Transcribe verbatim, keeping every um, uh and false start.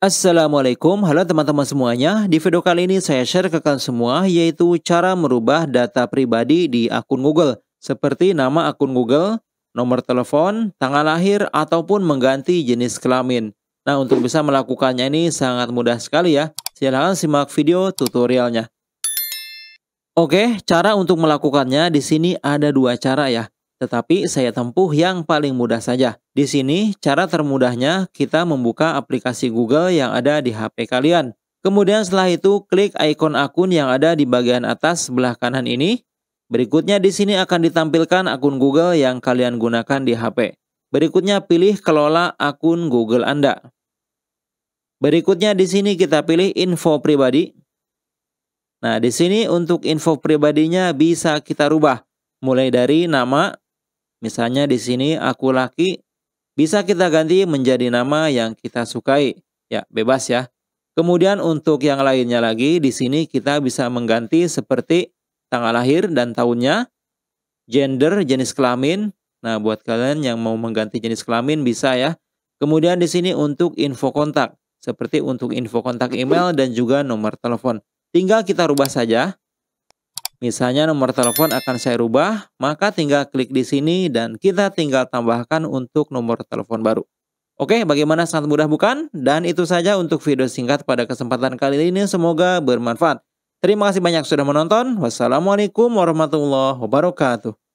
Assalamualaikum, halo teman-teman semuanya. Di video kali ini saya share ke kalian semua yaitu cara merubah data pribadi di akun Google seperti nama akun Google, nomor telepon, tanggal lahir, ataupun mengganti jenis kelamin. Nah, untuk bisa melakukannya ini sangat mudah sekali ya. Silahkan simak video tutorialnya. Oke, cara untuk melakukannya di sini ada dua cara ya. Tetapi saya tempuh yang paling mudah saja. Di sini, cara termudahnya kita membuka aplikasi Google yang ada di H P kalian. Kemudian setelah itu, klik ikon akun yang ada di bagian atas sebelah kanan ini. Berikutnya di sini akan ditampilkan akun Google yang kalian gunakan di H P. Berikutnya pilih kelola akun Google Anda. Berikutnya di sini kita pilih info pribadi. Nah, di sini untuk info pribadinya bisa kita rubah. Mulai dari nama. Misalnya di sini aku laki, bisa kita ganti menjadi nama yang kita sukai. Ya, bebas ya. Kemudian untuk yang lainnya lagi, di sini kita bisa mengganti seperti tanggal lahir dan tahunnya, gender, jenis kelamin. Nah, buat kalian yang mau mengganti jenis kelamin bisa ya. Kemudian di sini untuk info kontak, seperti untuk info kontak email dan juga nomor telepon. Tinggal kita rubah saja. Misalnya nomor telepon akan saya rubah, maka tinggal klik di sini dan kita tinggal tambahkan untuk nomor telepon baru. Oke, bagaimana, sangat mudah bukan? Dan itu saja untuk video singkat pada kesempatan kali ini, semoga bermanfaat. Terima kasih banyak sudah menonton. Wassalamualaikum warahmatullahi wabarakatuh.